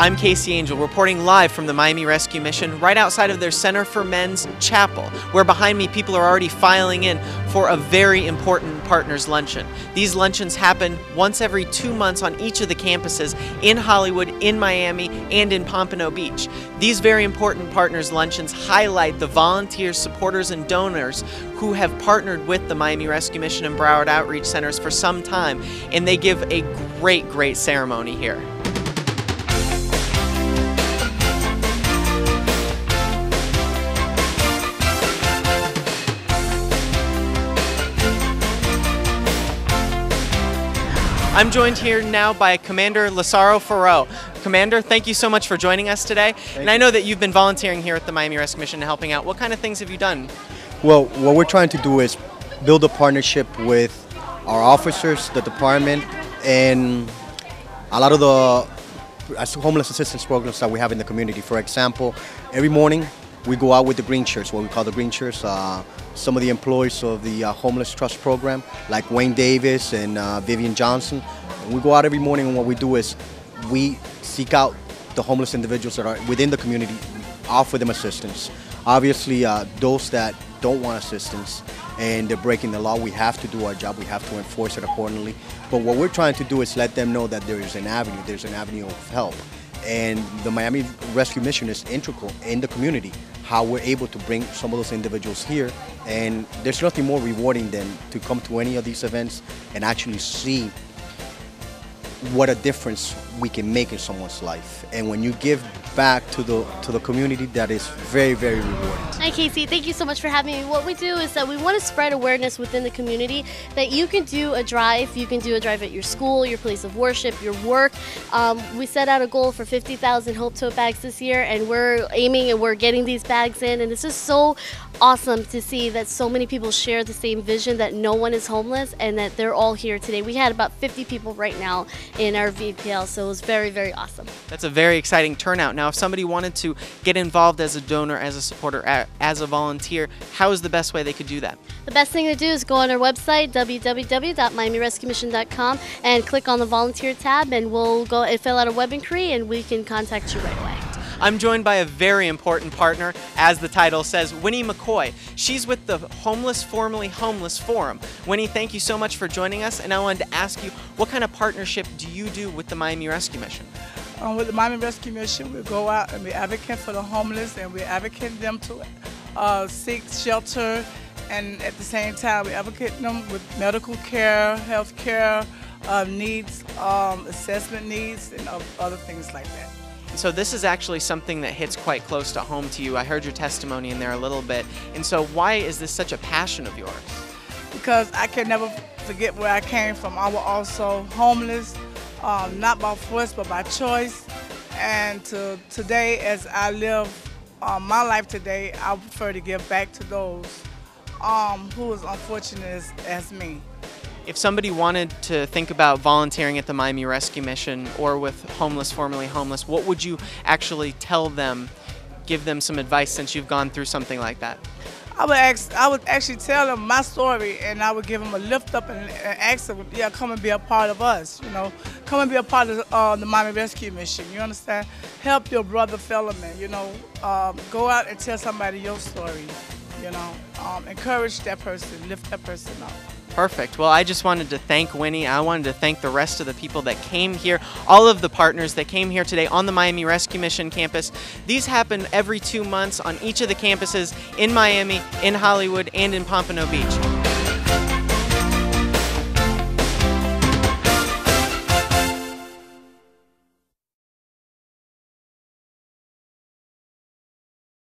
I'm Casey Angel, reporting live from the Miami Rescue Mission, right outside of their Center for Men's Chapel, where behind me people are already filing in for a very important Partners Luncheon. These luncheons happen once every 2 months on each of the campuses in Hollywood, in Miami, and in Pompano Beach. These very important Partners Luncheons highlight the volunteers, supporters, and donors who have partnered with the Miami Rescue Mission and Broward Outreach Centers for some time, and they give a great ceremony here. I'm joined here now by Commander Lassaro Ferro. Commander, thank you so much for joining us today. I know that you've been volunteering here at the Miami Rescue Mission and helping out. What kind of things have you done? Well, what we're trying to do is build a partnership with our officers, the department, and a lot of the homeless assistance programs that we have in the community. For example, every morning we go out with the green shirts, what we call the green shirts. Some of the employees of the Homeless Trust Program, like Wayne Davis and Vivian Johnson. And we go out every morning, and what we do is we seek out the homeless individuals that are within the community, offer them assistance. Obviously, those that don't want assistance and they're breaking the law, we have to do our job, we have to enforce it accordingly. But what we're trying to do is let them know that there's an avenue of help. And the Miami Rescue Mission is integral in the community, how we're able to bring some of those individuals here. And there's nothing more rewarding than to come to any of these events and actually see what a difference we can make in someone's life. And when you give back to the community, that is very rewarding. Hi Casey, thank you so much for having me. What we do is that we want to spread awareness within the community that you can do a drive. You can do a drive at your school, your place of worship, your work. We set out a goal for 50,000 Hope Tote bags this year, and we're aiming and we're getting these bags in, and it's just so awesome to see that so many people share the same vision that no one is homeless and that they're all here today. We had about 50 people right now in our VPL, so it was very awesome. That's a very exciting turnout. Now, if somebody wanted to get involved as a donor, as a supporter, as a volunteer, how is the best way they could do that? The best thing to do is go on our website, www.miamirescuemission.com, and click on the volunteer tab, and we'll go and fill out a web inquiry, and we can contact you right away. I'm joined by a very important partner, as the title says, Winnie McCoy. She's with the Homeless Formerly Homeless Forum. Winnie, thank you so much for joining us, and I wanted to ask you, what kind of partnership do you do with the Miami Rescue Mission? With the Miami Rescue Mission, we go out and we advocate for the homeless, and we advocate them to seek shelter, and at the same time, we advocate them with medical care, health care, needs, assessment needs, and other things like that. So this is actually something that hits quite close to home to you. I heard your testimony in there a little bit. And so why is this such a passion of yours? Because I can never forget where I came from. I was also homeless, not by force, but by choice. And today, as I live my life today, I prefer to give back to those who is unfortunate as me. If somebody wanted to think about volunteering at the Miami Rescue Mission or with Homeless Formerly Homeless, what would you actually tell them, give them some advice since you've gone through something like that? I would actually tell them my story, and I would give them a lift up and ask them, yeah, come and be a part of us, you know. Come and be a part of the Miami Rescue Mission, you understand? Help your brother fellow man, you know. Go out and tell somebody your story, you know. Encourage that person, lift that person up. Perfect. Well, I just wanted to thank Winnie. I wanted to thank the rest of the people that came here, all of the partners that came here today on the Miami Rescue Mission campus. These happen every 2 months on each of the campuses in Miami, in Hollywood, and in Pompano Beach.